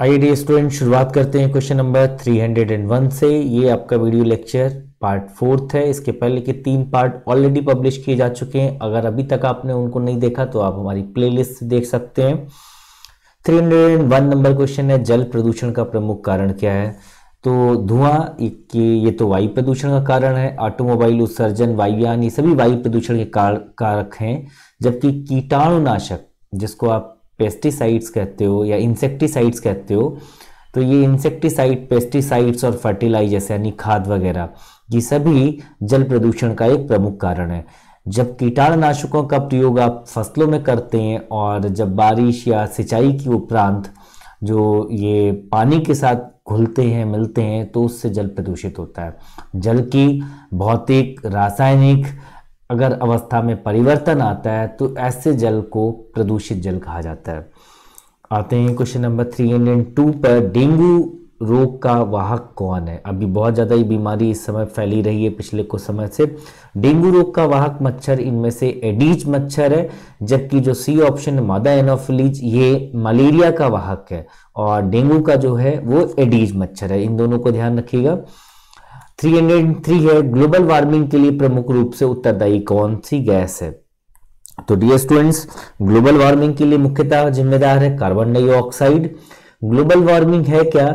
आइए dear student शुरुआत करते हैं क्वेश्चन नंबर 301 से। ये आपका वीडियो लेक्चर पार्ट 4 है। इसके पहले के 3 पार्ट ऑलरेडी पब्लिश किए जा चुके हैं। अगर अभी तक आपने उनको नहीं देखा तो आप हमारी प्लेलिस्ट देख सकते हैं। 301 नंबर क्वेश्चन है, जल प्रदूषण का प्रमुख कारण क्या है? तो धुआं ये तो वायु प्रदूषण का कारण है। ऑटोमोबाइल उत्सर्जन, वायुयान, ये सभी वायु प्रदूषण के कारक हैं। जबकि कीटाणुनाशक, जिसको आप पेस्टिसाइड्स कहते हो या इंसेक्टिसाइड्स कहते हो, तो ये इंसेक्टिसाइड, पेस्टिसाइड्स और फर्टिलाइजर्स यानी खाद वगैरह, ये सभी जल प्रदूषण का एक प्रमुख कारण है। जब कीटाणुनाशकों का प्रयोग आप फसलों में करते हैं और जब बारिश या सिंचाई के उपरांत जो ये पानी के साथ घुलते हैं, मिलते हैं, तो उससे जल प्रदूषित होता है। जल की भौतिक, रासायनिक अगर अवस्था में परिवर्तन आता है तो ऐसे जल को प्रदूषित जल कहा जाता है। आते हैं क्वेश्चन नंबर 302 पर, डेंगू रोग का वाहक कौन है? अभी बहुत ज़्यादा ये बीमारी इस समय फैली रही है पिछले कुछ समय से। डेंगू रोग का वाहक मच्छर इनमें से एडीज मच्छर है, जबकि जो सी ऑप्शन मादा एनोफिलीज ये मलेरिया का वाहक है और डेंगू का जो है वो एडीज मच्छर है। इन दोनों को ध्यान रखिएगा। 303 है, ग्लोबल वार्मिंग के लिए प्रमुख रूप से उत्तरदायी कौन सी गैस है? तो डियर स्टूडेंट्स, ग्लोबल वार्मिंग के लिए मुख्यतः जिम्मेदार है कार्बन डाइऑक्साइड। ग्लोबल वार्मिंग है क्या?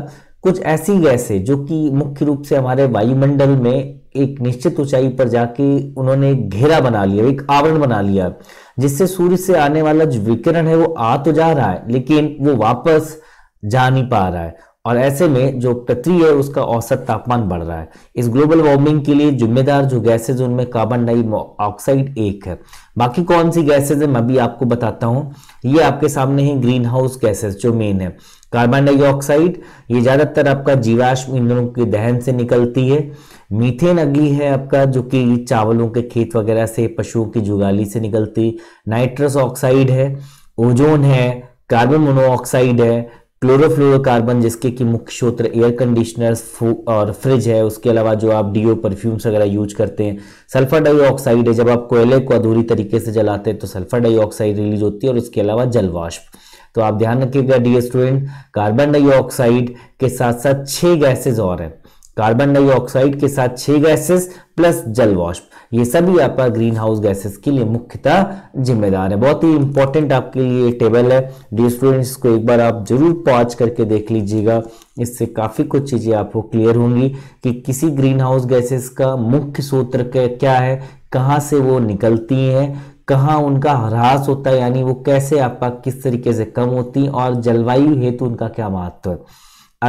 कुछ ऐसी गैसें जो कि मुख्य रूप से हमारे वायुमंडल में एक निश्चित ऊंचाई पर जाके उन्होंने घेरा बना लिया, एक आवरण बना लिया, जिससे सूर्य से आने वाला जो विकिरण है वो आ तो जा रहा है लेकिन वो वापस जा नहीं पा रहा है, और ऐसे में जो पृथ्वी है उसका औसत तापमान बढ़ रहा है। इस ग्लोबल वार्मिंग के लिए जिम्मेदार जो गैसेज, उनमें कार्बन डाइऑक्साइड एक है। बाकी कौन सी गैसेज है मैं अभी आपको बताता हूँ। ये आपके सामने है ग्रीन हाउस गैसेज, जो मेन है कार्बन डाइऑक्साइड, ये ज्यादातर आपका जीवाश्म ईंधनों के दहन से निकलती है। मीथेन अगली है आपका, जो कि चावलों के खेत वगैरह से, पशुओं की जुगाली से निकलती। नाइट्रस ऑक्साइड है, ओजोन है, कार्बन मोनोऑक्साइड है, क्लोरोफ्लोरोकार्बन जिसके कि मुख्य स्रोत एयर कंडीशनर्स और फ्रिज है, उसके अलावा जो आप डीओ, परफ्यूम्स वगैरह यूज करते हैं। सल्फर डाइऑक्साइड है, जब आप कोयले को अधूरी तरीके से जलाते हैं तो सल्फर डाइऑक्साइड रिलीज होती है, और इसके अलावा जलवाष्प। तो आप ध्यान रखिएगा डियर स्टूडेंट, कार्बन डाइऑक्साइड के साथ साथ 6 गैसेज और हैं। कार्बन डाइऑक्साइड के साथ 6 गैसेज प्लस जलवाष्प, ये सभी आपका ग्रीन हाउस गैसेज के लिए मुख्यतः जिम्मेदार है। बहुत ही इंपॉर्टेंट आपके लिए टेबल है डियर स्टूडेंट्स, को एक बार आप जरूर पॉज करके देख लीजिएगा। इससे काफी कुछ चीजें आपको क्लियर होंगी कि किसी ग्रीन हाउस गैसेज का मुख्य सूत्र क्या है, कहाँ से वो निकलती हैं, कहाँ उनका ह्रास होता है, यानी वो कैसे आपका किस तरीके से कम होती, और जलवायु हेतु उनका क्या महत्व है।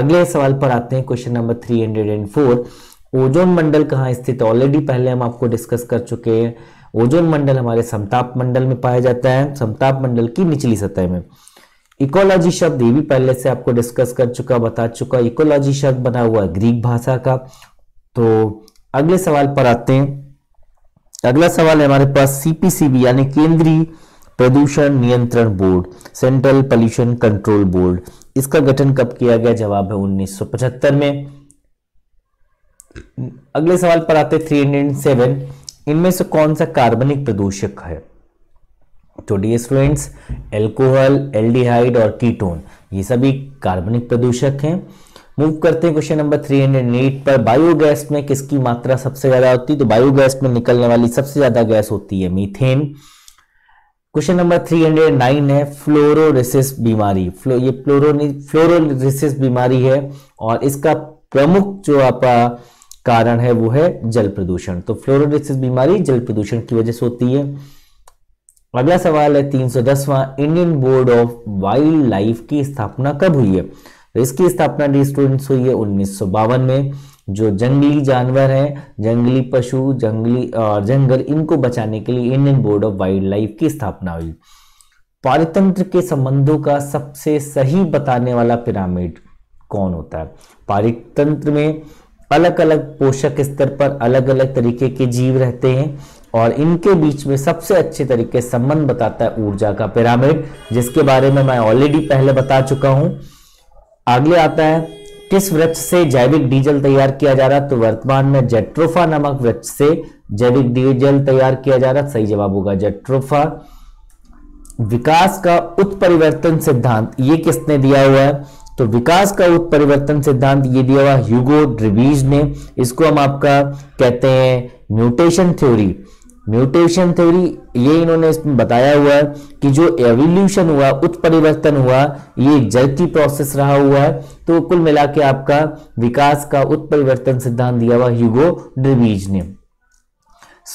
अगले सवाल पर आते हैं क्वेश्चन नंबर 304, ओजोन मंडल कहाँ स्थित? ऑलरेडी पहले हम आपको डिस्कस कर चुके हैं। ओजोन मंडल हमारे समताप मंडल में पाया जाता है, समताप मंडल की निचली सतह में। इकोलॉजी शब्द ये भी पहले से आपको डिस्कस कर चुका, बता चुका। इकोलॉजी शब्द बना हुआ ग्रीक भाषा का। तो अगले सवाल पर आते हैं। अगला सवाल है हमारे पास सीपीसीबी यानी केंद्रीय प्रदूषण नियंत्रण board, central pollution control board, इसका गठन कब किया गया? जवाब है 1975 में। अगले सवाल पर आते 307, इनमें से कौन सा कार्बनिक प्रदूषक है? तो डियर स्टूडेंट्स, एल्कोहल, एल्डिहाइड और कीटोन, ये सभी कार्बनिक प्रदूषक हैं। मूव करते हैं क्वेश्चन नंबर 308 पर, बायोगैस में किसकी मात्रा सबसे ज्यादा होती है? तो बायोगैस में निकलने वाली सबसे ज्यादा गैस होती है मीथेन। क्वेश्चन नंबर 309 है, फ्लोरोरेसिस बीमारी, ये फ्लोरोरेसिस बीमारी है और इसका प्रमुख जो आपका कारण है वो है जल प्रदूषण। तो फ्लोरोरेसिस बीमारी जल प्रदूषण की वजह से होती है। अगला सवाल है 310वां, Indian board of wildlife की स्थापना कब हुई है? तो इसकी स्थापना डी स्टूडेंट्स हुई है 1952 में। जो जंगली जानवर हैं, जंगली पशु, जंगली और जंगल, इनको बचाने के लिए Indian board of wildlife की स्थापना हुई। पारितंत्र के संबंधों का सबसे सही बताने वाला पिरामिड कौन होता है? पारितंत्र में अलग अलग पोषक स्तर पर अलग अलग तरीके के जीव रहते हैं और इनके बीच में सबसे अच्छे तरीके संबंध बताता है ऊर्जा का पिरामिड, जिसके बारे में मैं ऑलरेडी पहले बता चुका हूँ। आगे आता है, किस वृक्ष से जैविक डीजल तैयार किया जा रहा? तो वर्तमान में जेट्रोफा नामक वृक्ष से जैविक डीजल तैयार किया जा रहा। सही जवाब होगा जेट्रोफा। विकास का उत्परिवर्तन सिद्धांत ये किसने दिया हुआ है? तो विकास का उत्परिवर्तन सिद्धांत ये दिया हुआ ह्यूगो डे व्रीज ने, इसको हम आपका कहते हैं म्यूटेशन थ्योरी। म्यूटेशन थ्योरी ये इन्होंने इसमें बताया हुआ है कि जो एवोल्यूशन हुआ, उत्परिवर्तन हुआ, ये जर्की प्रोसेस रहा हुआ है। तो कुल मिला के आपका विकास का उत्परिवर्तन सिद्धांत दिया हुआ ह्यूगो डे व्रीज ने।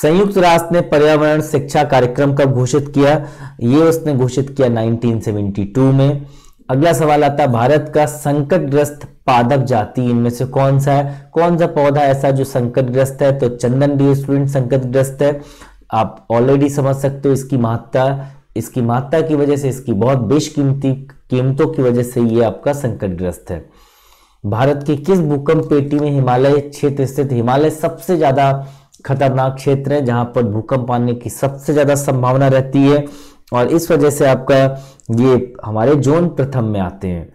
संयुक्त राष्ट्र ने पर्यावरण शिक्षा कार्यक्रम कब घोषित किया? ये उसने घोषित किया 1972 में। अगला सवाल आता है भारत का संकटग्रस्त पादप जाति इनमें से कौन सा है? कौन सा पौधा ऐसा जो संकटग्रस्त है? तो चंदन डियर स्टूडेंट संकटग्रस्त है। आप ऑलरेडी समझ सकते हो इसकी महत्ता की वजह से, इसकी बहुत बेशकीमती कीमतों की वजह से ये आपका संकटग्रस्त है। भारत की किस भूकंप पेटी में हिमालय क्षेत्र स्थित? हिमालय सबसे ज्यादा खतरनाक क्षेत्र है जहां पर भूकंप आने की सबसे ज्यादा संभावना रहती है और इस वजह से आपका ये हमारे जोन प्रथम में आते हैं।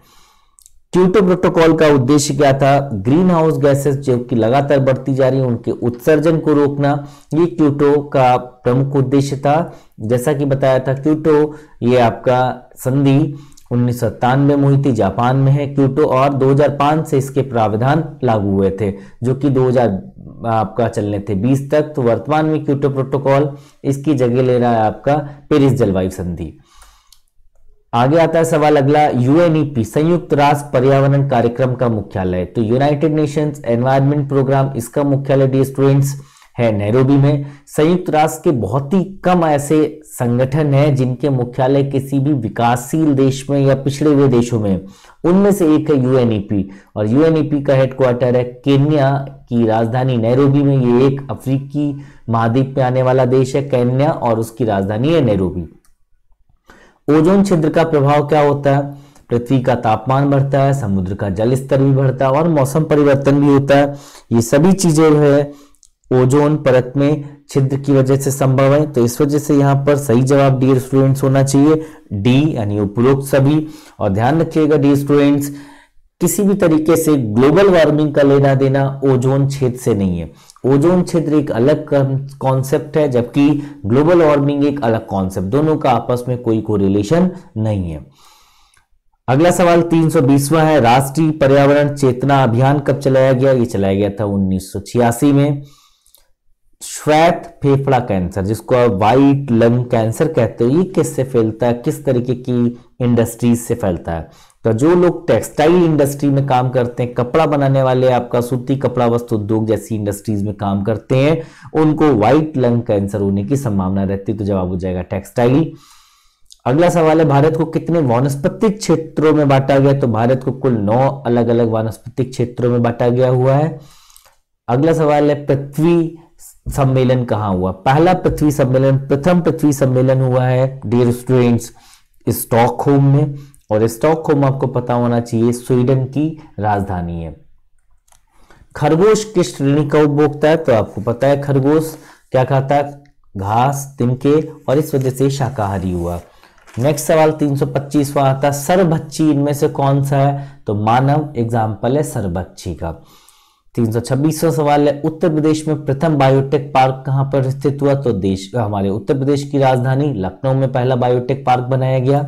क्योटो प्रोटोकॉल का उद्देश्य क्या था? ग्रीन हाउस गैसेस जो कि लगातार बढ़ती जा रही है उनके उत्सर्जन को रोकना, ये क्योटो का प्रमुख उद्देश्य था। जैसा कि बताया था क्योटो ये आपका संधि 1997 में हुई थी, जापान में है क्योटो, और 2005 से इसके प्रावधान लागू हुए थे जो कि 2000 आपका चलने थे 20 तक। तो वर्तमान में क्योटो प्रोटोकॉल इसकी जगह ले रहा है आपका पेरिस जलवायु संधि। आगे आता है सवाल अगला, यूएनईपी संयुक्त राष्ट्र पर्यावरण कार्यक्रम का मुख्यालय? तो यूनाइटेड नेशंस एनवायरमेंट प्रोग्राम इसका मुख्यालय डी स्टूडेंट्स है नैरोबी में। संयुक्त राष्ट्र के बहुत ही कम ऐसे संगठन हैं जिनके मुख्यालय किसी भी विकासशील देश में या पिछड़े हुए देशों में, उनमें से एक है यूएनईपी और यूएनईपी का हेडक्वार्टर है केन्या की राजधानी नैरोबी में। ये एक अफ्रीकी महाद्वीप में आने वाला देश है केन्या और उसकी राजधानी है नैरोबी। ओजोन छिद्र का प्रभाव क्या होता है? पृथ्वी का तापमान बढ़ता है, समुद्र का जल स्तर भी बढ़ता है और मौसम परिवर्तन भी होता है। ये सभी चीजें जो है ओजोन परत में छिद्र की वजह से संभव है। तो इस वजह से यहाँ पर सही जवाब डियर स्टूडेंट्स होना चाहिए डी यानी उपरोक्त सभी। और ध्यान रखिएगा डियर स्टूडेंट्स, किसी भी तरीके से ग्लोबल वार्मिंग का लेना देना ओजोन क्षेत्र से नहीं है। ओजोन क्षेत्र एक अलग कॉन्सेप्ट है जबकि ग्लोबल वार्मिंग एक अलग कॉन्सेप्ट, दोनों का आपस में कोई कोरिलेशन नहीं है। अगला सवाल 320वां है, राष्ट्रीय पर्यावरण चेतना अभियान कब चलाया गया? ये चलाया गया था 1986 में। श्वेत फेफड़ा कैंसर जिसको आप व्हाइट लंग कैंसर कहते हो, ये किससे फैलता है? किस तरीके की इंडस्ट्रीज से फैलता है? तो जो लोग टेक्सटाइल इंडस्ट्री में काम करते हैं, कपड़ा बनाने वाले, आपका सूती कपड़ा वस्त्र उद्योग जैसी इंडस्ट्रीज में काम करते हैं, उनको व्हाइट लंग कैंसर होने की संभावना रहती है। तो जवाब हो जाएगा टेक्सटाइल। अगला सवाल है, भारत को कितने वानस्पतिक क्षेत्रों में बांटा गया? तो भारत को कुल 9 अलग अलग वानस्पतिक क्षेत्रों में बांटा गया हुआ है। अगला सवाल है, पृथ्वी सम्मेलन कहाँ हुआ? पहला पृथ्वी सम्मेलन, प्रथम पृथ्वी सम्मेलन हुआ है डियर स्टूडेंट्स स्टॉकहोम में, और स्टॉकहोम आपको पता होना चाहिए स्वीडन की राजधानी है। खरगोश किस श्रेणी का उपभोक्ता है? तो आपको पता है खरगोश क्या खाता है? घास, तिनके, और इस वजह से शाकाहारी हुआ। नेक्स्ट सवाल 325वां आता है, सर्वभक्षी इनमें से कौन सा है? तो मानव एग्जाम्पल है सर्वभक्षी का। 326वां सवाल है, उत्तर प्रदेश में प्रथम बायोटेक पार्क कहाँ पर स्थित हुआ? तो देश हमारे उत्तर प्रदेश की राजधानी लखनऊ में पहला बायोटेक पार्क बनाया गया।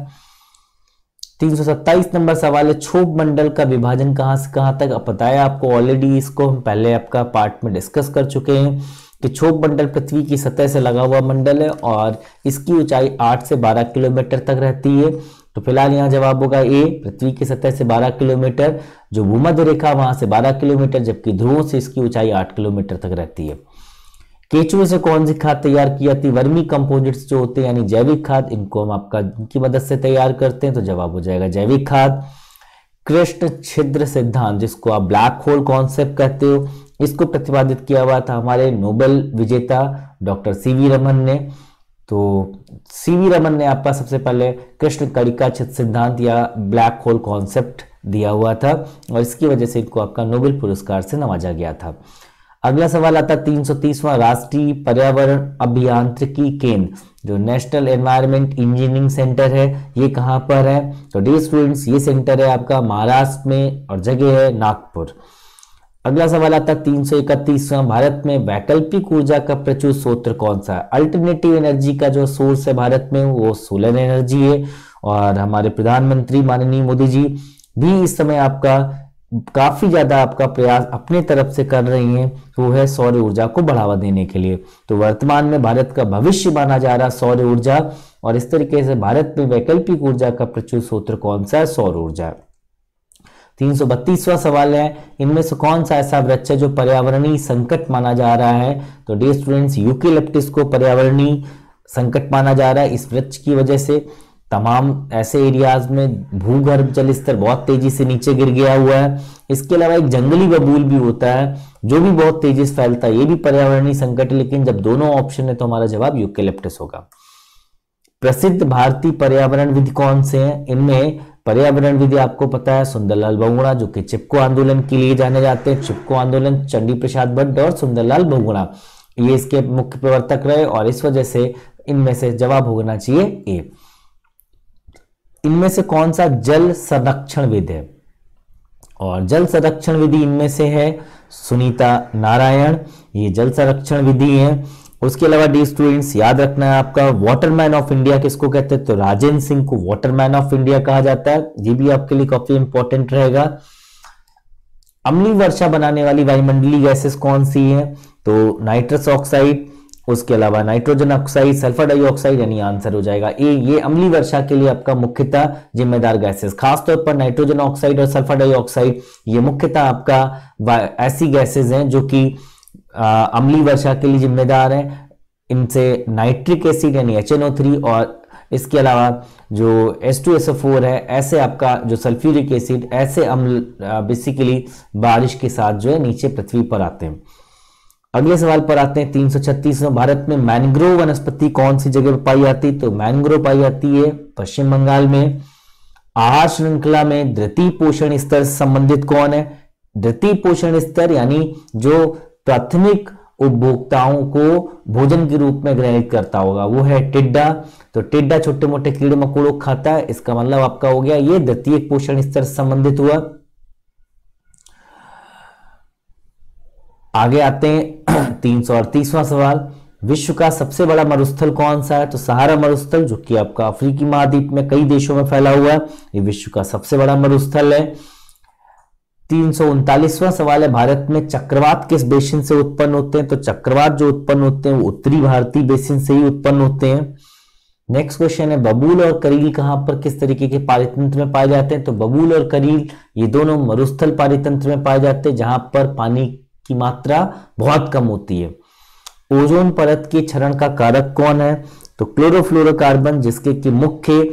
327 नंबर सवाल है, क्षोभ मंडल का विभाजन कहाँ से कहाँ तक? अब पता है आपको ऑलरेडी, इसको हम पहले आपका पार्ट में डिस्कस कर चुके हैं कि क्षोभ मंडल पृथ्वी की सतह से लगा हुआ मंडल है और इसकी ऊंचाई 8 से 12 किलोमीटर तक रहती है। तो फिलहाल यहाँ जवाब होगा ए, पृथ्वी की सतह से 12 किलोमीटर, जो भूमध्य रेखा वहां से 12 किलोमीटर, जबकि ध्रुवों से इसकी ऊंचाई 8 किलोमीटर तक रहती है। केचुओं से कौन सी खाद तैयार की जाती? वर्मी कंपोजिट्स जो होते हैं यानी जैविक खाद, इनको हम आपका इनकी मदद से तैयार करते हैं। तो जवाब हो जाएगा जैविक खाद। कृष्ण छिद्र सिद्धांत जिसको आप ब्लैक होल कॉन्सेप्ट कहते हो, इसको प्रतिपादित किया हुआ था हमारे नोबेल विजेता डॉक्टर सीवी रमन ने। तो सीवी रमन ने आपका सबसे पहले कृष्ण कणिका छिद्र सिद्धांत या ब्लैक होल कॉन्सेप्ट दिया हुआ था और इसकी वजह से इनको आपका नोबेल पुरस्कार से नवाजा गया था। अगला सवाल आता 330वां, राष्ट्रीय पर्यावरण अभियांत्रिकी केंद्र जो नेशनल एनवायरमेंट इंजीनियरिंग सेंटर है, ये कहाँ पर है? तो डियर स्टूडेंट्स ये सेंटर है आपका महाराष्ट्र में और जगह है नागपुर। अगला सवाल आता 331वां, भारत में वैकल्पिक ऊर्जा का प्रचुर स्रोत कौन सा है? अल्टरनेटिव एनर्जी का जो सोर्स है भारत में वो सोलर एनर्जी है और हमारे प्रधानमंत्री माननीय मोदी जी भी इस समय आपका काफी ज्यादा आपका प्रयास अपने तरफ से कर रही हैं, वो है सौर ऊर्जा को बढ़ावा देने के लिए। तो वर्तमान में भारत का भविष्य माना जा रहा सौर ऊर्जा, और इस तरीके से भारत में वैकल्पिक ऊर्जा का प्रचुर स्रोत कौन सा है? सौर ऊर्जा। 332वां सवाल है, इनमें से कौन सा ऐसा वृक्ष है जो पर्यावरणीय संकट माना जा रहा है? तो डियर स्टूडेंट्स, यूकेलिप्टिस को पर्यावरणीय संकट माना जा रहा है। इस वृक्ष की वजह से तमाम ऐसे एरियाज में भूगर्भ जल स्तर बहुत तेजी से नीचे गिर गया हुआ है। इसके अलावा एक जंगली बबूल भी होता है जो भी बहुत तेजी से फैलता है, ये भी पर्यावरणीय संकट है। लेकिन जब दोनों ऑप्शन है तो हमारा जवाब यूकेलिप्टस होगा। प्रसिद्ध भारतीय पर्यावरणविद कौन से हैं? इनमें पर्यावरणविद आपको पता है सुंदरलाल बहुगुणा, जो कि चिपको आंदोलन के लिए जाने जाते हैं। चिपको आंदोलन, चंडी प्रसाद भट्ट और सुंदरलाल बहुगुणा, ये इसके मुख्य प्रवर्तक रहे, और इस वजह से इनमें से जवाब होना चाहिए ए। इनमें से कौन सा जल संरक्षणविद है? और जल संरक्षण विधि इनमें से है सुनीता नारायण, ये जल संरक्षण विधि है। उसके अलावा डी स्टूडेंट्स याद रखना है आपका वाटरमैन ऑफ इंडिया किसको कहते हैं? तो राजेंद्र सिंह को वाटरमैन ऑफ इंडिया कहा जाता है। ये भी आपके लिए काफी इंपॉर्टेंट रहेगा। अम्लीय वर्षा बनाने वाली वायुमंडलीय गैसेस कौन सी है? तो नाइट्रस ऑक्साइड, उसके अलावा नाइट्रोजन ऑक्साइड, सल्फर डाइऑक्साइड, यानी आंसर हो जाएगा ये अम्लीय वर्षा के लिए आपका मुख्यतः जिम्मेदार गैसेस, खासतौर पर नाइट्रोजन ऑक्साइड और सल्फर डाइऑक्साइड, ये मुख्यतः आपका ऐसी गैसेस हैं जो कि अम्लीय वर्षा के लिए जिम्मेदार हैं। इनसे नाइट्रिक एसिड यानी HNO3 और इसके अलावा जो H2SO4 है, ऐसे आपका जो सल्फ्यूरिक एसिड, ऐसे अम्ल बेसिकली बारिश के साथ जो है नीचे पृथ्वी पर आते हैं। अगले सवाल पर आते हैं 336वें, भारत में मैंग्रोव वनस्पति कौन सी जगह पर पाई जाती? तो मैंग्रोव पाई जाती है पश्चिम बंगाल में। आहार श्रृंखला में द्वितीय पोषण स्तर से संबंधित कौन है? द्वितीय पोषण स्तर यानी जो प्राथमिक उपभोक्ताओं को भोजन के रूप में ग्रहण करता होगा, वो है टिड्डा। तो टिड्डा छोटे मोटे कीड़े मकोड़ों खाता है, इसका मतलब आपका हो गया ये द्वितीय पोषण स्तर से संबंधित हुआ। आगे आते हैं 338वां सवाल, विश्व का सबसे बड़ा मरुस्थल कौन सा है? तो सहारा मरुस्थल, जो कि आपका अफ्रीकी महाद्वीप में कई देशों में फैला हुआ है, ये विश्व का सबसे बड़ा मरुस्थल है। 339वां सवाल है, भारत में चक्रवात किस बेसिन से उत्पन्न होते हैं? तो चक्रवात जो उत्पन्न होते हैं वो उत्तरी भारतीय बेसिन से ही उत्पन्न होते हैं। नेक्स्ट क्वेश्चन है, बबूल और करील कहां पर किस तरीके के पारितंत्र में पाए जाते हैं? तो बबूल और करील ये दोनों मरुस्थल पारितंत्र में पाए जाते हैं, जहां पर पानी की मात्रा बहुत कम होती है। ओजोन परत के क्षरण का कारक कौन है? तो क्लोरोफ्लोरोकार्बन, जिसके कि मुख्य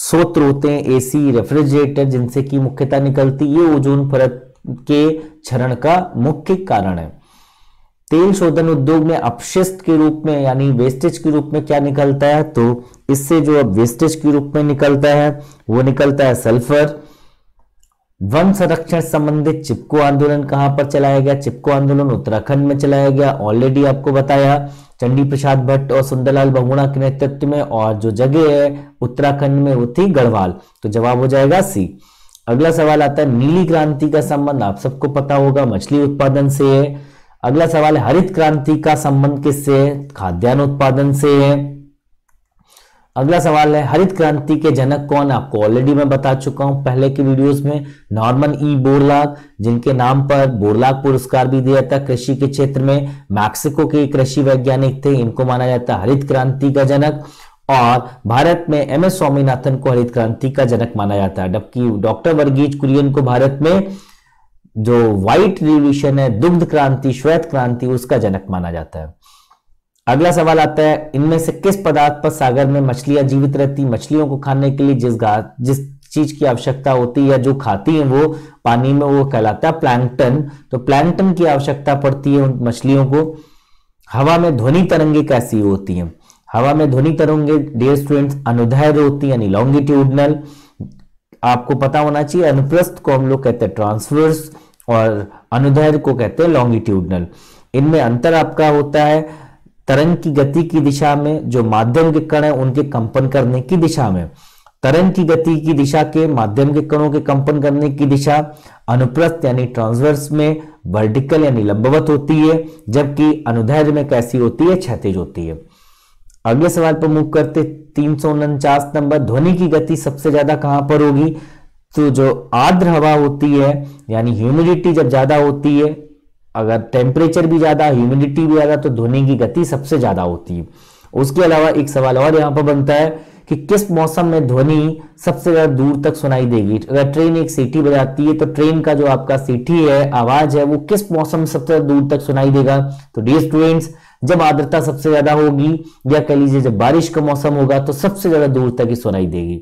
स्रोत होते हैं एसी, रेफ्रिजरेटर, जिनसे की मुख्यता निकलती, ये ओजोन परत के क्षरण का मुख्य कारण है। तेल शोधन उद्योग में अपशिष्ट के रूप में यानी वेस्टेज के रूप में क्या निकलता है? तो इससे जो अब वेस्टेज के रूप में निकलता है वो निकलता है सल्फर। वन संरक्षण संबंधित चिपको आंदोलन कहां पर चलाया गया? चिपको आंदोलन उत्तराखंड में चलाया गया, ऑलरेडी आपको बताया, चंडी प्रसाद भट्ट और सुंदरलाल बहुगुणा के नेतृत्व में, और जो जगह है उत्तराखंड में वो थी गढ़वाल। तो जवाब हो जाएगा सी। अगला सवाल आता है, नीली क्रांति का संबंध आप सबको पता होगा मछली उत्पादन से है। अगला सवाल है, हरित क्रांति का संबंध किससे है? खाद्यान्न उत्पादन से है। अगला सवाल है, हरित क्रांति के जनक कौन? आपको ऑलरेडी मैं बता चुका हूं पहले के वीडियोस में, नॉर्मन ई बोरलाग, जिनके नाम पर बोरलाग पुरस्कार भी दिया जाता है कृषि के क्षेत्र में। मैक्सिको के कृषि वैज्ञानिक थे, इनको माना जाता है हरित क्रांति का जनक। और भारत में MS स्वामीनाथन को हरित क्रांति का जनक माना जाता है, जबकि डॉक्टर वर्गीज कुरियन को भारत में जो व्हाइट रिवॉल्यूशन है, दुग्ध क्रांति, श्वेत क्रांति, उसका जनक माना जाता है। अगला सवाल आता है, इनमें से किस पदार्थ पर सागर में मछलियां जीवित रहती? मछलियों को खाने के लिए जिस चीज की आवश्यकता होती है या जो खाती है वो पानी में, वो कहलाता है प्लैंकटन। तो प्लैंकटन की आवश्यकता पड़ती है उन मछलियों को। हवा में ध्वनि तरंगे कैसी होती हैं? हवा में ध्वनि तरंगे डियर स्टूडेंट्स अनुदैर्घ्य होती है, यानी लॉन्गिट्यूडनल, आपको पता होना चाहिए। अनुप्रस्थ को हम लोग कहते हैं ट्रांसवर्स और अनुदैर्घ्य को कहते हैं लॉन्गिट्यूडनल। इनमें अंतर आपका होता है तरंग की गति की दिशा में, जो माध्यम के कण है उनके कंपन करने की दिशा में, तरंग की गति की दिशा के माध्यम के कणों के कंपन करने की दिशा। अनुप्रस्थ यानी ट्रांसवर्स में वर्टिकल यानी लंबवत होती है, जबकि अनुदैर्घ्य में कैसी होती है? क्षैतिज होती है। अगले सवाल पर मूव करते 349 नंबर, ध्वनि की गति सबसे ज्यादा कहां पर होगी? तो जो आर्द्र हवा होती है यानी ह्यूमिडिटी जब ज्यादा होती है, अगर टेम्परेचर भी ज्यादा ह्यूमिडिटी भी ज्यादा तो ध्वनि की गति सबसे ज्यादा होती है। उसके अलावा एक सवाल और यहाँ पर बनता है कि किस मौसम में ध्वनि सबसे ज्यादा दूर तक सुनाई देगी। अगर ट्रेन एक सीटी बजाती है तो ट्रेन का जो आपका सीटी है आवाज है वो किस मौसम में सबसे ज्यादा दूर तक सुनाई देगा। तो डियर स्टूडेंट्स, जब आर्द्रता सबसे ज्यादा होगी या कह लीजिए जब बारिश का मौसम होगा तो सबसे ज्यादा दूर तक ही सुनाई देगी।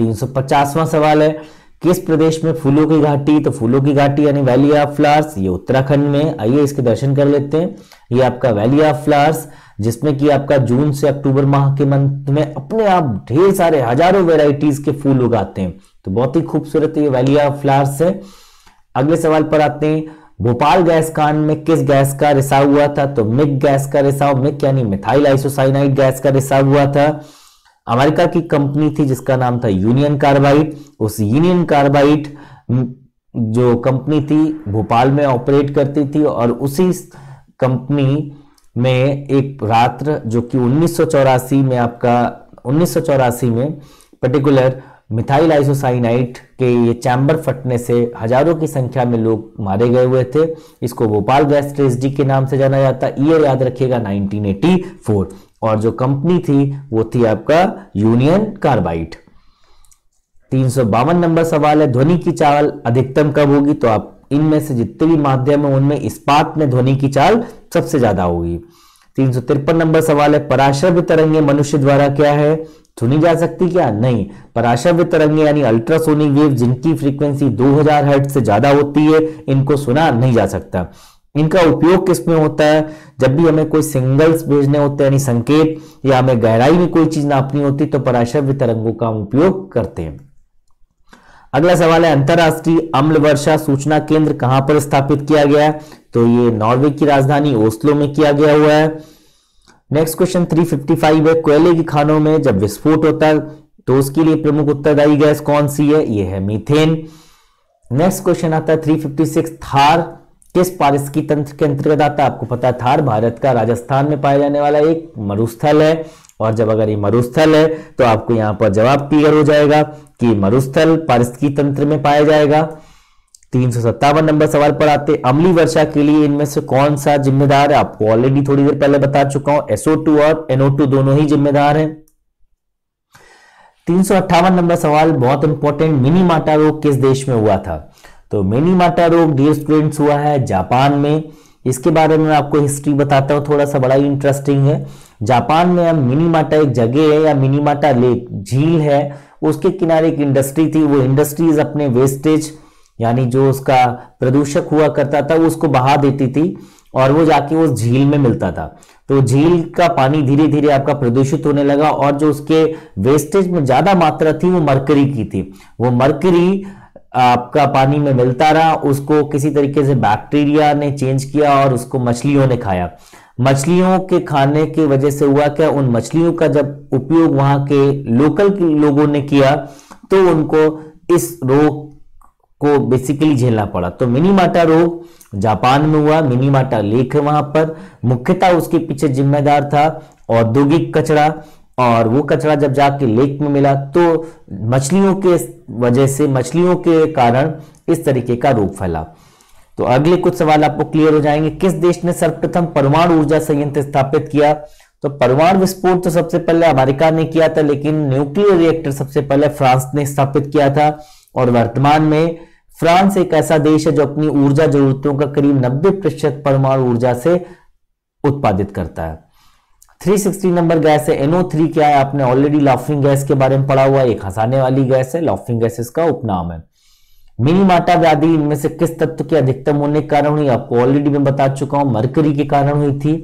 350वां सवाल है, किस प्रदेश में फूलों की घाटी, तो फूलों की घाटी यानी वैली ऑफ फ्लावर्स ये उत्तराखंड में। आइए इसके दर्शन कर लेते हैं। ये आपका वैली ऑफ फ्लावर्स जिसमें कि आपका जून से अक्टूबर माह के मंथ में अपने आप ढेर सारे हजारों वेराइटीज के फूल उगाते हैं, तो बहुत ही खूबसूरत ये वैली ऑफ फ्लावर्स है। अगले सवाल पर आते हैं, भोपाल गैस कांड में किस गैस का रिसाव हुआ था, तो मिक गैस का रिसाव, मिक यानी मिथाइल आइसोसाइनाइट गैस का रिसाव हुआ था। अमेरिका की कंपनी थी जिसका नाम था यूनियन कार्बाइड, उस यूनियन कार्बाइड जो कंपनी थी भोपाल में ऑपरेट करती थी और उसी कंपनी में एक रात्र जो कि 1984 में आपका 1984 में पर्टिकुलर मिथाइल आइसोसाइनाइट के ये चैम्बर फटने से हजारों की संख्या में लोग मारे गए हुए थे। इसको भोपाल गैस ट्रेजेडी के नाम से जाना जाता है। ईयर याद रखिएगा 1984 और जो कंपनी थी वो थी आपका यूनियन कार्बाइड। 352 नंबर सवाल है, ध्वनि की चाल अधिकतम कब होगी, तो आप इनमें से जितने भी माध्यम है उनमें इस्पात में ध्वनि की चाल सबसे ज्यादा होगी। 353 नंबर सवाल है, पराश्रव्य तरंगे मनुष्य द्वारा क्या है, सुनी जा सकती क्या, नहीं। पराश्रव्य तरंगे यानी अल्ट्रासोनिक वेव जिनकी फ्रीक्वेंसी 2000 हर्ट्ज से ज्यादा होती है इनको सुना नहीं जा सकता। इनका उपयोग किसमें होता है, जब भी हमें कोई सिग्नल्स भेजने होते हैं यानी संकेत, या हमें गहराई में कोई चीज नापनी होती तो पराश्रव्य तरंगों का उपयोग करते हैं। अगला सवाल है, अंतरराष्ट्रीय अम्ल वर्षा सूचना केंद्र कहां पर स्थापित किया गया, तो ये नॉर्वे की राजधानी ओस्लो में किया गया हुआ है। नेक्स्ट क्वेश्चन 355 है, कोयले की खानों में जब विस्फोट होता है तो उसके लिए प्रमुख उत्तरदायी गैस कौन सी है, यह है मीथेन। नेक्स्ट क्वेश्चन आता है 356, थार किस पारिस्की तंत्र के अंतर्गत आता है, आपको पता है थार भारत का राजस्थान में पाया जाने वाला एक मरुस्थल है और जब अगर ये मरुस्थल है तो आपको यहाँ पर जवाब क्लियर हो जाएगा कि मरुस्थल पारिस्की तंत्र में पाया जाएगा। 357 नंबर सवाल पर आते, अम्लीय वर्षा के लिए इनमें से कौन सा जिम्मेदार है, आपको ऑलरेडी थोड़ी देर पहले बता चुका हूं, SO2 और NO2 दोनों ही जिम्मेदार हैं। 358 नंबर सवाल बहुत इंपॉर्टेंट, मिनीमाटा रोग किस देश में हुआ था, तो मिनीमाटा रोग डियर स्टूडेंट्स हुआ है जापान में। इसके बारे में आपको हिस्ट्री बताता हूँ, थोड़ा सा बड़ा ही इंटरेस्टिंग है। जापान में मिनीमाटा एक जगह है या मिनीमाटा लेक झील है, उसके किनारे एक इंडस्ट्री थी, वो इंडस्ट्रीज अपने वेस्टेज यानी जो उसका प्रदूषक हुआ करता था वो उसको बहा देती थी और वो जाके उस झील में मिलता था। तो झील का पानी धीरे धीरे आपका प्रदूषित होने लगा और जो उसके वेस्टेज में ज्यादा मात्रा थी वो मरकरी की थी। वो मरकरी आपका पानी में मिलता रहा, उसको किसी तरीके से बैक्टीरिया ने चेंज किया और उसको मछलियों ने खाया। मछलियों के खाने की वजह से हुआ क्या, उन मछलियों का जब उपयोग वहां के लोकल लोगों ने किया तो उनको इस रोग को बेसिकली झेलना पड़ा। तो मिनीमाटा रोग जापान में हुआ, मिनीमाटा लेक है वहां पर, मुख्यतः उसके पीछे जिम्मेदार था औद्योगिक कचरा और वो कचरा जब जाके लेक में मिला तो मछलियों के वजह से मछलियों के कारण इस तरीके का रोग फैला। तो अगले कुछ सवाल आपको क्लियर हो जाएंगे। किस देश ने सर्वप्रथम परमाणु ऊर्जा संयंत्र स्थापित किया, तो परमाणु विस्फोट तो सबसे पहले अमेरिका ने किया था लेकिन न्यूक्लियर रिएक्टर सबसे पहले फ्रांस ने स्थापित किया था और वर्तमान में फ्रांस एक ऐसा देश है जो अपनी ऊर्जा जरूरतों का करीब 90% परमाणु ऊर्जा से उत्पादित करता है। 360 नंबर गैस है, NO3 क्या है, आपने ऑलरेडी लाफिंग गैस के बारे में पढ़ा हुआ, एक हंसाने वाली गैस है, लाफिंग गैस इसका उपनाम है। मिनीमाटा व्याधि इनमें से किस तत्व के अधिकतम होने के कारण हुई, आपको ऑलरेडी मैं बता चुका हूं मरकरी के कारण हुई थी।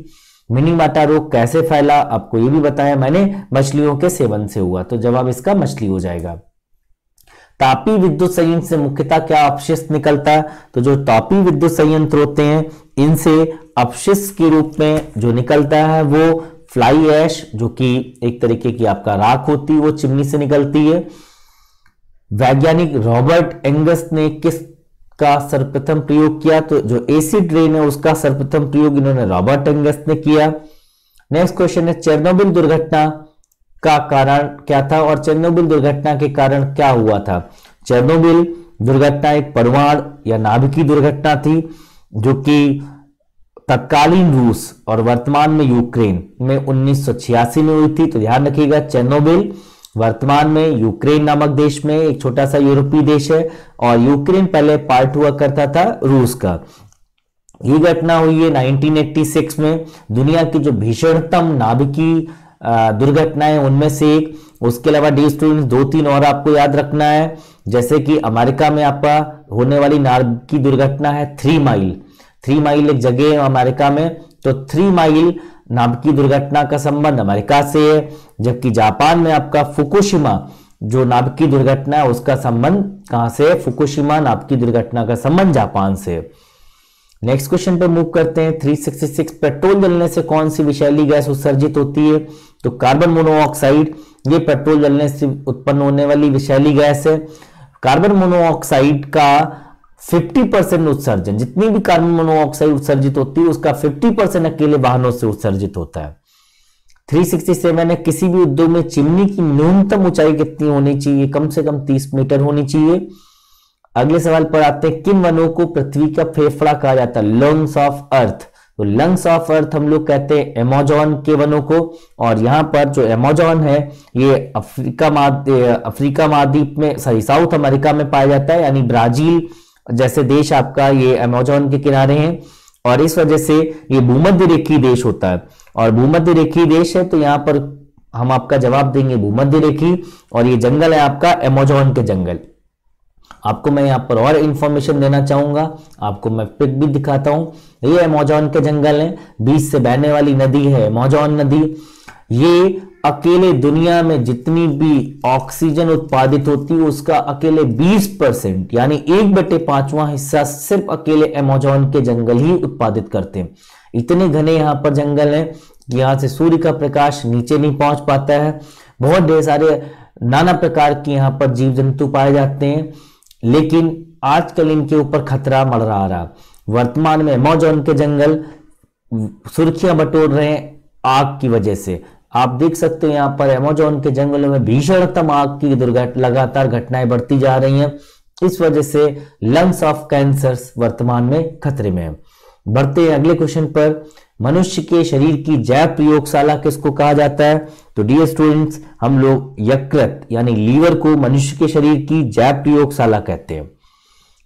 मिनीमाटा रोग कैसे फैला, आपको ये भी बताया मैंने, मछलियों के सेवन से हुआ, तो जवाब इसका मछली हो जाएगा। तापी विद्युत संयंत्र से मुख्यतः क्या अपशिष्ट निकलता है, तो जो तापी विद्युत संयंत्र होते हैं इनसे अपशिष्ट के रूप में जो निकलता है वो फ्लाई ऐश जो कि एक तरीके की आपका राख होती है वो चिमनी से निकलती है। वैज्ञानिक रॉबर्ट एंगस ने किस का सर्वप्रथम प्रयोग किया, तो जो एसिड रेन है उसका सर्वप्रथम प्रयोग इन्होंने रॉबर्ट एंगस ने किया। नेक्स्ट क्वेश्चन है, चेरनोबिल दुर्घटना का कारण क्या था और चेरनोबिल दुर्घटना के कारण क्या हुआ था, चेर्नोबिल दुर्घटना एक परमाणु या नाभिकीय दुर्घटना थी जो कि तत्कालीन रूस और वर्तमान में यूक्रेन में 1986 में हुई थी। तो ध्यान रखिएगा, चेर्नोबिल वर्तमान में यूक्रेन नामक देश में, एक छोटा सा यूरोपीय देश है, और यूक्रेन पहले पार्ट हुआ करता था रूस का। ये घटना हुई है 1986 में। दुनिया की जो भीषणतम नाभिकीय दुर्घटनाएं उनमें से एक। उसके अलावा डी स्टूडेंट्स 2-3 और आपको याद रखना है, जैसे कि अमेरिका में आपका होने वाली नाभिकीय दुर्घटना है 3 माइल। 3 माइल एक जगह है अमेरिका में, तो 3 माइल नाभिकीय दुर्घटना का संबंध अमेरिका से है। जबकि जापान में आपका फुकुशिमा जो नाभिकीय दुर्घटना है उसका संबंध कहां से है? फुकुशिमा नाभिकीय दुर्घटना का संबंध जापान से है। नेक्स्ट क्वेश्चन पे मूव करते हैं। 366 पेट्रोल जलने से कौन सी विषैली गैस उत्सर्जित होती है? तो कार्बन मोनोऑक्साइड। ये पेट्रोल जलने से उत्पन्न होने वाली विषैली गैस है। कार्बन मोनोऑक्साइड का 50% उत्सर्जन, जितनी भी कार्बन मोनोऑक्साइड उत्सर्जित होती है उसका 50% अकेले वाहनों से उत्सर्जित होता है। 367 है, किसी भी उद्योग में चिमनी की न्यूनतम ऊंचाई कितनी होनी चाहिए? कम से कम 30 मीटर होनी चाहिए। अगले सवाल पर आते हैं, किन वनों को पृथ्वी का फेफड़ा कहा जाता है? लंग्स ऑफ अर्थ। तो लंग्स ऑफ अर्थ हम लोग कहते हैं एमेजॉन के वनों को। और यहाँ पर जो एमेजॉन है ये अफ्रीका महाद्वीप में, सॉरी साउथ अमेरिका में पाया जाता है, यानी ब्राजील जैसे देश आपका ये अमेजॉन के किनारे हैं, और इस वजह से ये भूमध्य रेखीय देश होता है। और भूमध्य रेखीय देश है तो यहाँ पर हम आपका जवाब देंगे भूमध्य रेखीय, और ये जंगल है आपका अमेजॉन के जंगल। आपको मैं यहाँ पर और इन्फॉर्मेशन देना चाहूंगा, आपको मैं पिक भी दिखाता हूँ। ये अमेजॉन के जंगल है, बीच से बहने वाली नदी है अमेजॉन नदी। ये अकेले दुनिया में जितनी भी ऑक्सीजन उत्पादित होती है उसका अकेले 20% यानी 1/5वां हिस्सा सिर्फ अकेले अमेजॉन के जंगल ही उत्पादित करते हैं। इतने घने यहाँ पर जंगल हैं कि यहाँ से सूर्य का प्रकाश नीचे नहीं पहुंच पाता है। बहुत ढेर सारे नाना प्रकार के यहाँ पर जीव जंतु पाए जाते हैं, लेकिन आजकल इनके ऊपर खतरा मंडरा रहा। वर्तमान में अमेजॉन के जंगल सुर्खियां बटोर रहे हैं आग की वजह से। आप देख सकते हैं यहाँ पर अमेजॉन के जंगलों में भीषणतम आग की लगातार घटनाएं बढ़ती जा रही हैं। इस वजह से लंग्स ऑफ कैंसर्स वर्तमान में खतरे में है। बढ़ते हैं अगले क्वेश्चन पर। मनुष्य के शरीर की जैव प्रयोगशाला किसको कहा जाता है? तो डियर स्टूडेंट्स, हम लोग यकृत यानी लीवर को मनुष्य के शरीर की जैव प्रयोगशाला कहते हैं।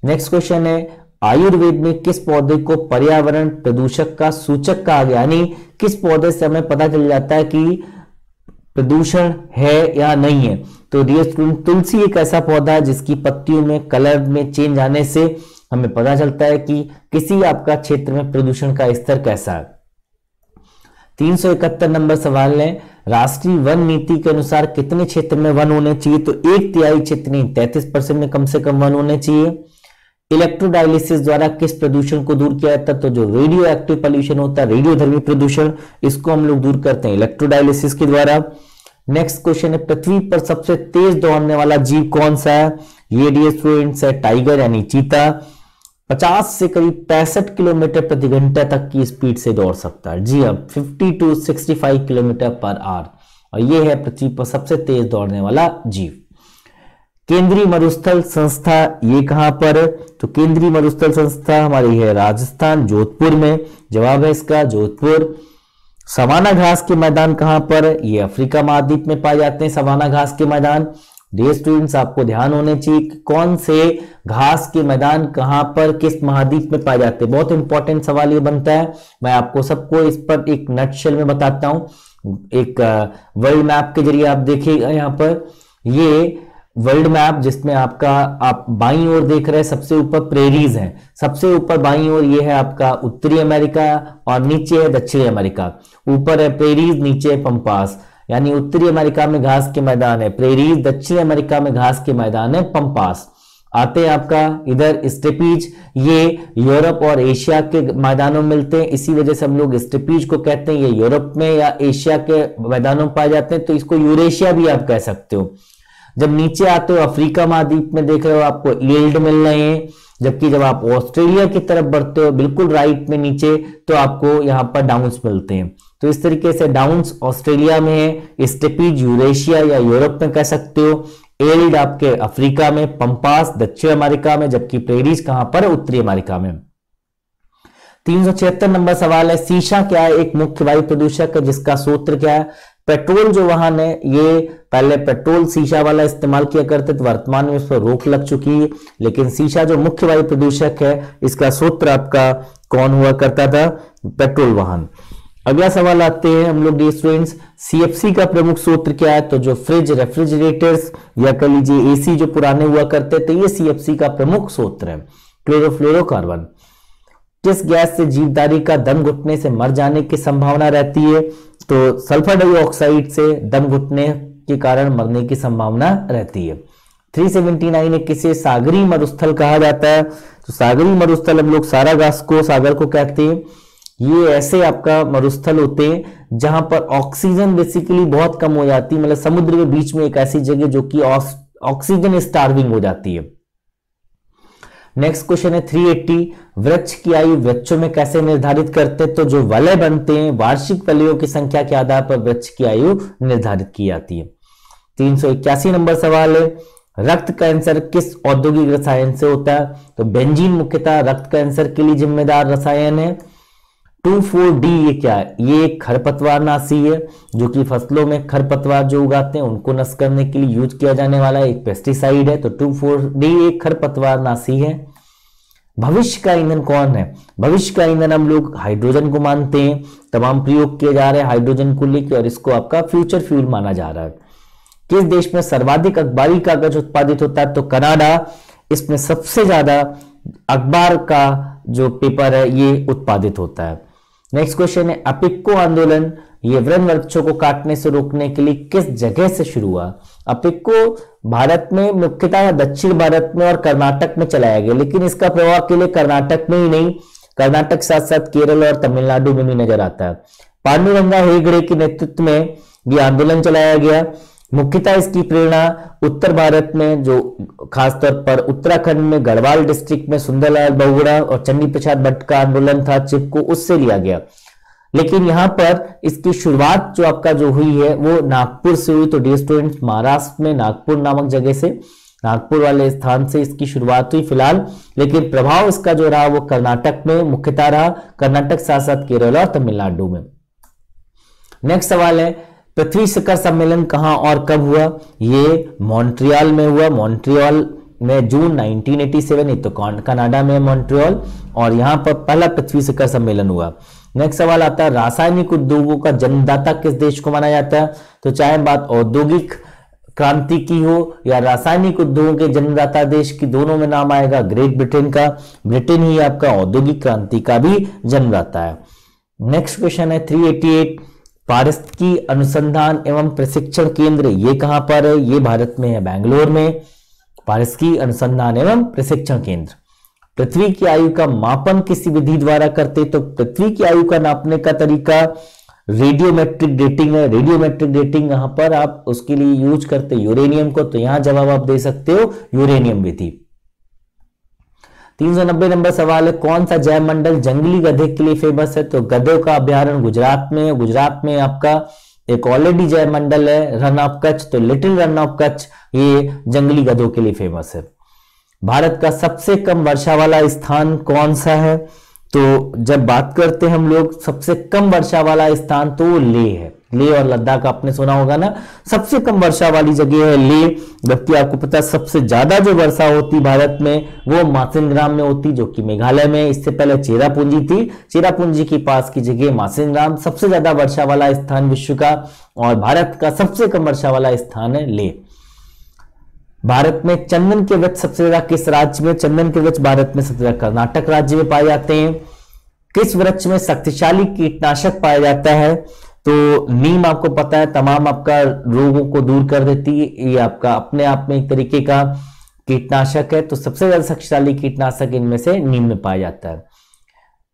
नेक्स्ट क्वेश्चन है, आयुर्वेद में किस पौधे को पर्यावरण प्रदूषक का सूचक कहा गया? यानी किस पौधे से हमें पता चल जाता है कि प्रदूषण है या नहीं है? तो डियर स्टूडेंट, तुलसी एक ऐसा पौधा है जिसकी पत्तियों में कलर में चेंज आने से हमें पता चलता है कि किसी आपका क्षेत्र में प्रदूषण का स्तर कैसा है। 371 नंबर सवाल है, राष्ट्रीय वन नीति के अनुसार कितने क्षेत्र में वन होने चाहिए? तो 1/3 क्षेत्र नहीं, 33% में कम से कम वन होने चाहिए। इलेक्ट्रोडायलिसिस द्वारा किस प्रदूषण को दूर किया जाता है? तो जो रेडियो एक्टिव पॉल्यूशन होता है, रेडियोधर्मी प्रदूषण, इसको हम लोग दूर करते हैं इलेक्ट्रोडायलिसिस के द्वारा। नेक्स्ट क्वेश्चन है, पृथ्वी पर सबसे तेज दौड़ने वाला जीव कौन सा है? ये डियर स्टूडेंट्स है टाइगर यानी चीता। 50 से करीब 65 किलोमीटर प्रति घंटा तक की स्पीड से दौड़ सकता है। जी अब 50 to 65 किलोमीटर पर आवर, और यह है पृथ्वी पर सबसे तेज दौड़ने वाला जीव। केंद्रीय मरुस्थल संस्था ये कहां पर है? तो केंद्रीय मरुस्थल संस्था हमारी है राजस्थान, जोधपुर में। जवाब है इसका जोधपुर। सवाना घास के मैदान कहां पर? ये अफ्रीका महाद्वीप में पाए जाते हैं सवाना घास के मैदान। डियर स्टूडेंट्स, आपको ध्यान होने चाहिए कि कौन से घास के मैदान कहां पर किस महाद्वीप में पाए जाते हैं। बहुत इंपॉर्टेंट सवाल ये बनता है। मैं आपको सबको इस पर एक नटशेल में बताता हूं, एक वर्ल्ड मैप के जरिए। आप देखिएगा यहाँ पर ये वर्ल्ड मैप, जिसमें आपका आप बाईं ओर देख रहे हैं सबसे ऊपर प्रेरीज हैं, सबसे ऊपर बाईं ओर ये है आपका उत्तरी अमेरिका और नीचे है दक्षिणी अमेरिका। ऊपर है प्रेरीज, नीचे है पम्पास। यानी उत्तरी अमेरिका में घास के मैदान है प्रेरीज, दक्षिणी अमेरिका में घास के मैदान है पम्पास। आते हैं आपका इधर स्टेपीज, ये यूरोप और एशिया के मैदानों में मिलते हैं, इसी वजह से हम लोग स्टेपीज को कहते हैं। ये यूरोप में या एशिया के मैदानों में पाए जाते हैं, तो इसको यूरेशिया भी आप कह सकते हो। जब नीचे आते हो अफ्रीका महाद्वीप में देख रहे हो आपको यील्ड मिल रहे हैं। जबकि जब आप ऑस्ट्रेलिया की तरफ बढ़ते हो बिल्कुल राइट में नीचे, तो आपको यहाँ पर डाउन्स मिलते हैं। तो इस तरीके से डाउन्स ऑस्ट्रेलिया में है, स्टेपीज यूरेशिया या यूरोप में कह सकते हो। एरिड आपके अफ्रीका में, पंपास दक्षिण अमेरिका में, जबकि प्रेरीज कहां पर है, उत्तरी अमेरिका में। 376 नंबर सवाल है, सीसा क्या है, एक मुख्य वायु प्रदूषक है जिसका सूत्र क्या है। पेट्रोल जो वाहन है, ये पहले पेट्रोल सीसा वाला इस्तेमाल किया करते थे, वर्तमान में इस पर रोक लग चुकी है, लेकिन सीसा जो मुख्य वायु प्रदूषक है इसका सूत्र आपका कौन हुआ करता था, पेट्रोल वाहन। अगला सवाल आते हैं हम लोग स्टूडेंट्स, सीएफसी का प्रमुख सूत्र क्या है, तो जो फ्रिज, रेफ्रिजरेटर्स या कह लीजिए एसी जो पुराने हुआ करते थे, ये सीएफसी का प्रमुख सूत्र है, क्लोरोफ्लोरोकार्बन। जिस गैस से जीवदारी का दम घुटने से मर जाने की संभावना रहती है, तो सल्फर डाइऑक्साइड से दम घुटने के कारण मरने की संभावना रहती है। 379 है, किसे सागरी मरुस्थल कहा जाता है, तो सागरी मरुस्थल हम लोग सारा गैस को, सागर को कहते हैं। ये ऐसे आपका मरुस्थल होते हैं जहां पर ऑक्सीजन बेसिकली बहुत कम हो जाती है, मतलब समुद्र के बीच में एक ऐसी जगह जो कि ऑक्सीजन स्टार्विंग हो जाती है। नेक्स्ट क्वेश्चन है 380, वृक्ष की आयु वृक्षों में कैसे निर्धारित करते हैं, तो जो वलय बनते हैं वार्षिक वलयों की संख्या के आधार पर वृक्ष की आयु निर्धारित की जाती है। 381 नंबर सवाल है, रक्त कैंसर किस औद्योगिक रसायन से होता है, तो बेंजीन मुख्यतः रक्त कैंसर के लिए जिम्मेदार रसायन है। 2,4-D ये क्या है, ये खरपतवार नाशी है जो कि फसलों में खरपतवार जो उगाते हैं उनको नष्ट करने के लिए यूज किया जाने वाला एक पेस्टिसाइड है, तो 2,4-D एक खरपतवार नाशी है। भविष्य का ईंधन कौन है, भविष्य का ईंधन हम लोग हाइड्रोजन को मानते हैं, तमाम प्रयोग किए जा रहे हैं हाइड्रोजन को लेकर और इसको आपका फ्यूचर फ्यूल माना जा रहा है। किस देश में सर्वाधिक अखबारी कागज उत्पादित होता है, तो कनाडा, इसमें सबसे ज्यादा अखबार का जो पेपर है ये उत्पादित होता है। नेक्स्ट क्वेश्चन है, अपिक्को आंदोलन ये वन वृक्षों को काटने से रोकने के लिए किस जगह से शुरू हुआ। अपिक्को भारत में मुख्यतः दक्षिण भारत में और कर्नाटक में चलाया गया, लेकिन इसका प्रभाव केवल कर्नाटक में ही नहीं, कर्नाटक के साथ साथ केरल और तमिलनाडु में भी नजर आता है। पांडुरंगा हेगड़े के नेतृत्व में ये आंदोलन चलाया गया, मुख्यतः इसकी प्रेरणा उत्तर भारत में जो खासतौर पर उत्तराखंड में गढ़वाल डिस्ट्रिक्ट में सुंदरलाल बहुगुणा और चंडी प्रसाद भट्ट का आंदोलन था चिपको, उससे लिया गया। लेकिन यहाँ पर इसकी शुरुआत जो आपका जो हुई है वो नागपुर से हुई, तो डियर स्टूडेंट्स महाराष्ट्र में नागपुर नामक जगह से, नागपुर वाले स्थान से इसकी शुरुआत हुई फिलहाल, लेकिन प्रभाव इसका जो रहा वो कर्नाटक में मुख्यतः रहा, कर्नाटक साथ साथ केरल और तमिलनाडु में। नेक्स्ट सवाल है, पृथ्वी शिखर सम्मेलन कहाँ और कब हुआ, ये मॉन्ट्रियल में हुआ, मॉन्ट्रियल में जून 1987, तो कनाडा में मॉन्ट्रियल, और यहाँ पर पहला पृथ्वी शिखर सम्मेलन हुआ। नेक्स्ट सवाल आता है, रासायनिक उद्योगों का जन्मदाता किस देश को माना जाता है, तो चाहे बात औद्योगिक क्रांति की हो या रासायनिक उद्योगों के जन्मदाता देश की, दोनों में नाम आएगा ग्रेट ब्रिटेन का, ब्रिटेन ही आपका औद्योगिक क्रांति का भी जन्मदाता है। नेक्स्ट क्वेश्चन है 388, पारिस्थितिकी अनुसंधान एवं प्रशिक्षण केंद्र ये कहां पर है, ये भारत में है बेंगलोर में, पारिस्थितिकी अनुसंधान एवं प्रशिक्षण केंद्र। पृथ्वी की आयु का मापन किसी विधि द्वारा करते, तो पृथ्वी की आयु का नापने का तरीका रेडियोमेट्रिक डेटिंग है, रेडियोमेट्रिक डेटिंग यहां पर आप उसके लिए यूज करते यूरेनियम को, तो यहां जवाब आप दे सकते हो यूरेनियम विधि। 390 नंबर सवाल है, कौन सा जैव मंडल जंगली गधे के लिए फेमस है, तो गधे का अभ्यारण गुजरात में है, गुजरात में आपका एक ऑलरेडी जैव मंडल है रन ऑफ कच्छ, तो लिटिल रन ऑफ कच्छ ये जंगली गधों के लिए फेमस है। भारत का सबसे कम वर्षा वाला स्थान कौन सा है, तो जब बात करते हैं हम लोग सबसे कम वर्षा वाला स्थान तो वो लेह है, लेह और लद्दाख आपने सुना होगा ना, सबसे कम वर्षा वाली जगह है लेह, जबकि आपको पता है सबसे ज्यादा जो वर्षा होती भारत में वो मासिनराम में होती जो कि मेघालय में, इससे पहले चेरापूंजी थी, चेरापूंजी के पास की जगह मासिनराम, सबसे ज्यादा वर्षा वाला स्थान विश्व का, और भारत का सबसे कम वर्षा वाला स्थान है लेह। भारत में चंदन के वृक्ष सबसे ज्यादा किस राज्य में, चंदन के वृक्ष भारत में सबसे ज्यादा कर्नाटक राज्य में पाए जाते हैं। किस वृक्ष में शक्तिशाली कीटनाशक पाया जाता है, तो नीम आपको पता है तमाम आपका रोगों को दूर कर देती है, ये आपका अपने आप में एक तरीके का कीटनाशक है, तो सबसे ज्यादा शक्तिशाली कीटनाशक इनमें से नीम में पाया जाता है।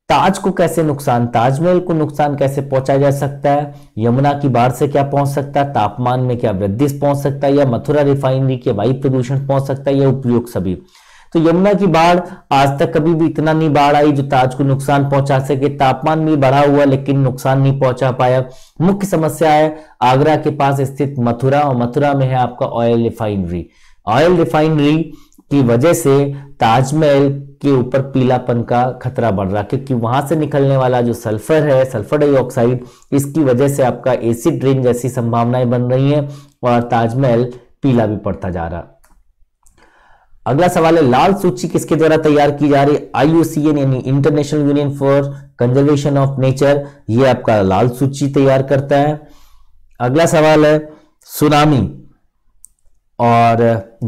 ताज को कैसे नुकसान, ताजमहल को नुकसान कैसे पहुंचा जा सकता है, यमुना की बाढ़ से क्या पहुंच सकता है, तापमान में क्या वृद्धि पहुंच सकता है, या मथुरा रिफाइनरी के वायु प्रदूषण पहुंच सकता है, या उपयोग सभी, तो यमुना की बाढ़ आज तक कभी भी इतना नहीं बाढ़ आई जो ताज को नुकसान पहुंचा सके। तापमान भी बढ़ा हुआ लेकिन नुकसान नहीं पहुंचा पाया। मुख्य समस्या है आगरा के पास स्थित मथुरा, और मथुरा में है आपका ऑयल रिफाइनरी। ऑयल रिफाइनरी की वजह से ताजमहल के ऊपर पीलापन का खतरा बढ़ रहा है, क्योंकि वहां से निकलने वाला जो सल्फर है, सल्फर डाइऑक्साइड, इसकी वजह से आपका एसिड रेन जैसी संभावनाएं बन रही हैं और ताजमहल पीला भी पड़ता जा रहा। अगला सवाल है लाल सूची किसके द्वारा तैयार की जा रही है? IUCN यानी international union for conservation of nature, ये आपका लाल सूची तैयार करता है। अगला सवाल है सुनामी, और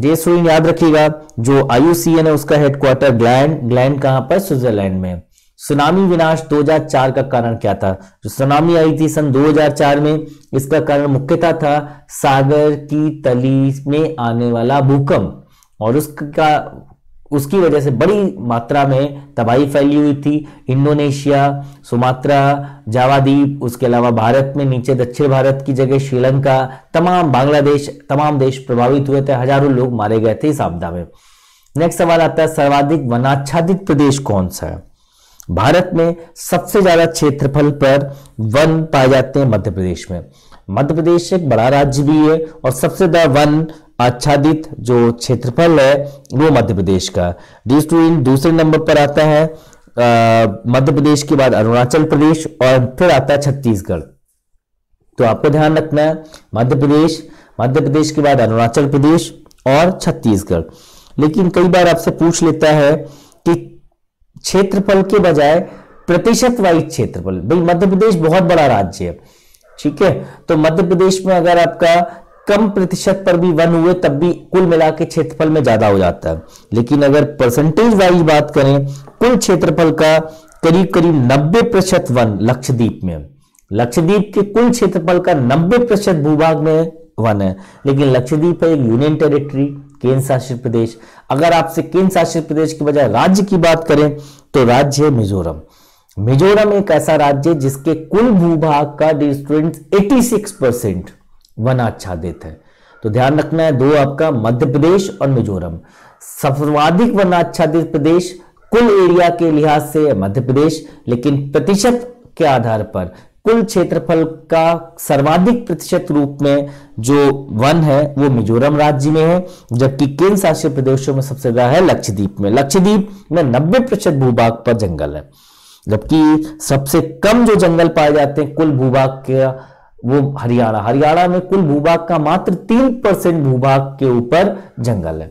ये सुन याद रखिएगा जो IUCN है उसका हेडक्वार्टर ग्लैंड कहां पर? स्विट्जरलैंड में। सुनामी विनाश 2004 का कारण क्या था? जो सुनामी आई थी सन 2004 में, इसका कारण मुख्यतः था सागर की तली में आने वाला भूकंप, और उसकी वजह से बड़ी मात्रा में तबाही फैली हुई थी। इंडोनेशिया, सुमात्रा, जावा द्वीप, उसके अलावा भारत में नीचे दक्षिण भारत की जगह श्रीलंका, तमाम बांग्लादेश, तमाम देश प्रभावित हुए थे। हजारों लोग मारे गए थे इस आपदा में। नेक्स्ट सवाल आता है सर्वाधिक वनाच्छादित प्रदेश कौन सा है? भारत में सबसे ज्यादा क्षेत्रफल पर वन पाए जाते हैं मध्य प्रदेश में। मध्य प्रदेश एक बड़ा राज्य भी है और सबसे ज्यादा वन आच्छादित जो क्षेत्रफल है वो मध्य प्रदेश का। दूसरे नंबर पर आता है मध्य प्रदेश के बाद अरुणाचल प्रदेश और फिर आता है छत्तीसगढ़। तो आपको ध्यान रखना है मध्य प्रदेश के बाद अरुणाचल प्रदेश और छत्तीसगढ़। लेकिन कई बार आपसे पूछ लेता है कि क्षेत्रफल के बजाय प्रतिशत वाइज क्षेत्रफल। भाई मध्य प्रदेश बहुत बड़ा राज्य है, ठीक है, तो मध्य प्रदेश में अगर आपका कम प्रतिशत पर भी वन हुए तब भी कुल मिला के क्षेत्रफल में ज्यादा हो जाता है। लेकिन अगर परसेंटेज वाइज बात करें कुल क्षेत्रफल का करीब करीब 90% वन लक्षद्वीप में। लक्षद्वीप के कुल क्षेत्रफल का 90% भूभाग में वन है, लेकिन लक्षद्वीप है एक यूनियन टेरिटरी, केंद्र शासित प्रदेश। अगर आपसे केंद्र शासित प्रदेश के बजाय राज्य की बात करें तो राज्य है मिजोरम। मिजोरम एक ऐसा राज्य है जिसके कुल भूभाग का 86% वन आच्छादित है। तो ध्यान रखना है दो आपका मध्य प्रदेश और मिजोरम। सर्वाधिक वन आच्छादित प्रदेश कुल एरिया के लिहाज से मध्य प्रदेश, लेकिन प्रतिशत के आधार पर कुल क्षेत्रफल का सर्वाधिक प्रतिशत रूप में जो वन है वो मिजोरम राज्य में है, जबकि केंद्र शासित प्रदेशों में सबसे ज्यादा है लक्षद्वीप में। लक्षद्वीप में 90% भूभाग पर जंगल है, जबकि सबसे कम जो जंगल पाए जाते हैं कुल भूभाग के वो हरियाणा में कुल भूभाग का मात्र 3% भूभाग के ऊपर जंगल है।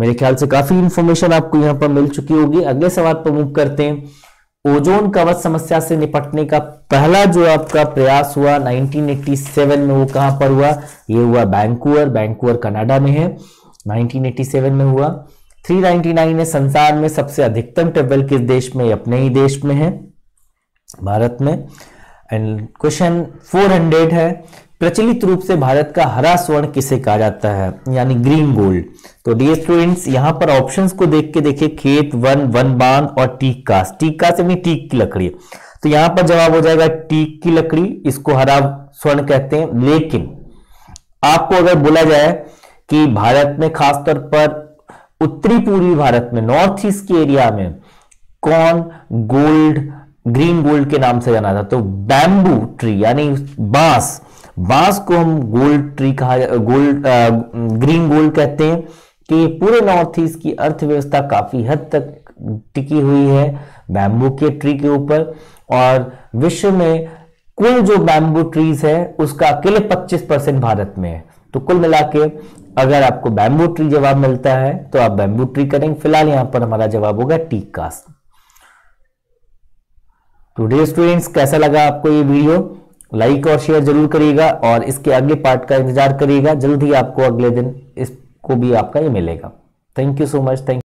मेरे ख्याल से काफी इंफॉर्मेशन आपको यहां पर मिल चुकी होगी। अगले सवाल पर मूव करते हैं। ओजोन कवच समस्या से निपटने का पहला जो आपका प्रयास हुआ 1987 में, वो कहां पर हुआ? ये हुआ वैंकूवर कनाडा में है, 1987 में हुआ। 399 में संसार में सबसे अधिकतम टेबल किस देश में? अपने ही देश में है, भारत में। एंड क्वेश्चन 400 है प्रचलित रूप से भारत का हरा स्वर्ण किसे कहा जाता है, यानी ग्रीन गोल्ड। तो डियर स्टूडेंट्स यहां पर ऑप्शंस को देख के देखिए, खेत, वन, वन बान और टीक कास्ट यानी टीक की लकड़ी। तो यहां पर जवाब हो जाएगा टीक की लकड़ी, इसको हरा स्वर्ण कहते हैं। लेकिन आपको अगर बोला जाए कि भारत में खासतौर पर उत्तरी पूर्वी भारत में, नॉर्थ ईस्ट के एरिया में कौन गोल्ड, ग्रीन गोल्ड के नाम से जाना था, तो बैम्बू ट्री यानी बांस को हम गोल्ड ट्री ग्रीन गोल्ड कहते हैं। कि पूरे नॉर्थ ईस्ट की अर्थव्यवस्था काफी हद तक टिकी हुई है बैम्बू के ट्री के ऊपर, और विश्व में कुल जो बैम्बू ट्रीज है उसका अकेले 25% भारत में है। तो कुल मिला के अगर आपको बैम्बू ट्री जवाब मिलता है तो आप बैम्बू ट्री करेंगे। फिलहाल यहां पर हमारा जवाब होगा टीक कास्ट। तो डियर स्टूडेंट्स कैसा लगा आपको ये वीडियो? लाइक और शेयर जरूर करिएगा और इसके अगले पार्ट का इंतजार करिएगा। जल्द ही आपको अगले दिन इसको भी आपका ये मिलेगा। Thank you so much.